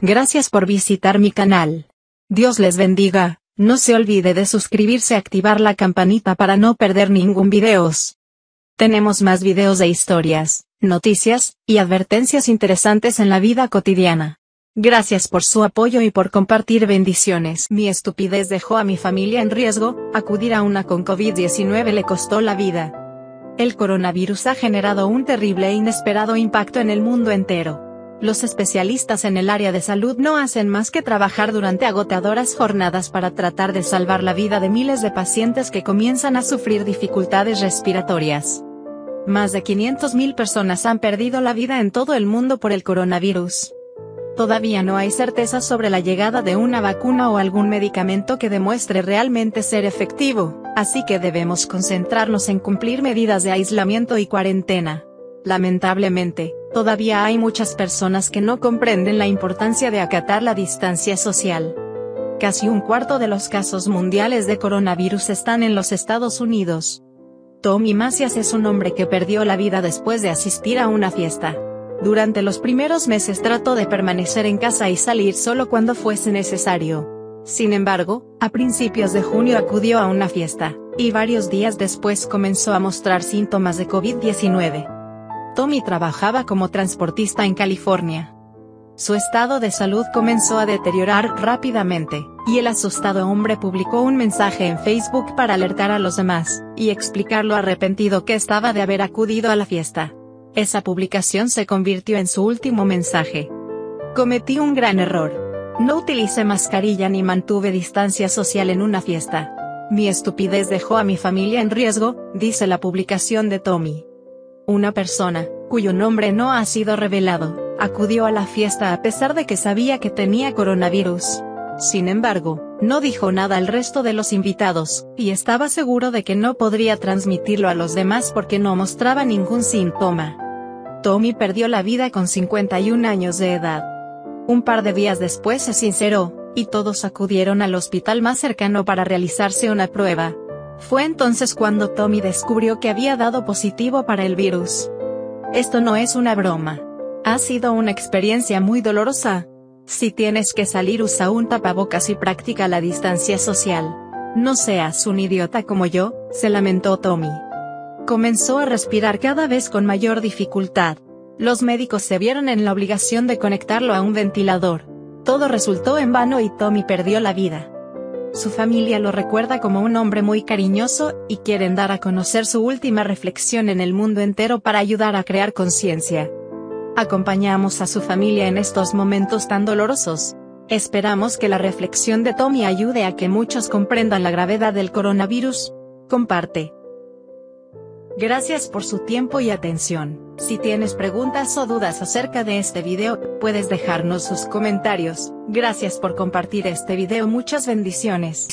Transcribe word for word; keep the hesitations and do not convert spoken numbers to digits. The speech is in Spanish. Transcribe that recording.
Gracias por visitar mi canal. Dios les bendiga, no se olvide de suscribirse y activar la campanita para no perder ningún video. Tenemos más videos de historias, noticias, y advertencias interesantes en la vida cotidiana. Gracias por su apoyo y por compartir bendiciones. Mi estupidez dejó a mi familia en riesgo, acudir a una con COVID diecinueve le costó la vida. El coronavirus ha generado un terrible e inesperado impacto en el mundo entero. Los especialistas en el área de salud no hacen más que trabajar durante agotadoras jornadas para tratar de salvar la vida de miles de pacientes que comienzan a sufrir dificultades respiratorias. Más de quinientas mil personas han perdido la vida en todo el mundo por el coronavirus. Todavía no hay certeza sobre la llegada de una vacuna o algún medicamento que demuestre realmente ser efectivo, así que debemos concentrarnos en cumplir medidas de aislamiento y cuarentena. Lamentablemente, todavía hay muchas personas que no comprenden la importancia de acatar la distancia social. Casi un cuarto de los casos mundiales de coronavirus están en los Estados Unidos. Tommy Macias es un hombre que perdió la vida después de asistir a una fiesta. Durante los primeros meses trató de permanecer en casa y salir solo cuando fuese necesario. Sin embargo, a principios de junio acudió a una fiesta, y varios días después comenzó a mostrar síntomas de COVID diecinueve. Tommy trabajaba como transportista en California. Su estado de salud comenzó a deteriorar rápidamente, y el asustado hombre publicó un mensaje en Facebook para alertar a los demás, y explicar lo arrepentido que estaba de haber acudido a la fiesta. Esa publicación se convirtió en su último mensaje. Cometí un gran error. No utilicé mascarilla ni mantuve distancia social en una fiesta. Mi estupidez dejó a mi familia en riesgo, dice la publicación de Tommy. Una persona, cuyo nombre no ha sido revelado, acudió a la fiesta a pesar de que sabía que tenía coronavirus. Sin embargo, no dijo nada al resto de los invitados, y estaba seguro de que no podría transmitirlo a los demás porque no mostraba ningún síntoma. Tommy perdió la vida con cincuenta y un años de edad. Un par de días después se sinceró, y todos acudieron al hospital más cercano para realizarse una prueba. Fue entonces cuando Tommy descubrió que había dado positivo para el virus. Esto no es una broma. Ha sido una experiencia muy dolorosa. Si tienes que salir, usa un tapabocas y practica la distancia social. No seas un idiota como yo, se lamentó Tommy. Comenzó a respirar cada vez con mayor dificultad. Los médicos se vieron en la obligación de conectarlo a un ventilador. Todo resultó en vano y Tommy perdió la vida. Su familia lo recuerda como un hombre muy cariñoso, y quieren dar a conocer su última reflexión en el mundo entero para ayudar a crear conciencia. Acompañamos a su familia en estos momentos tan dolorosos. Esperamos que la reflexión de Tommy ayude a que muchos comprendan la gravedad del coronavirus. Comparte. Gracias por su tiempo y atención. Si tienes preguntas o dudas acerca de este video, puedes dejarnos sus comentarios. Gracias por compartir este video. Muchas bendiciones.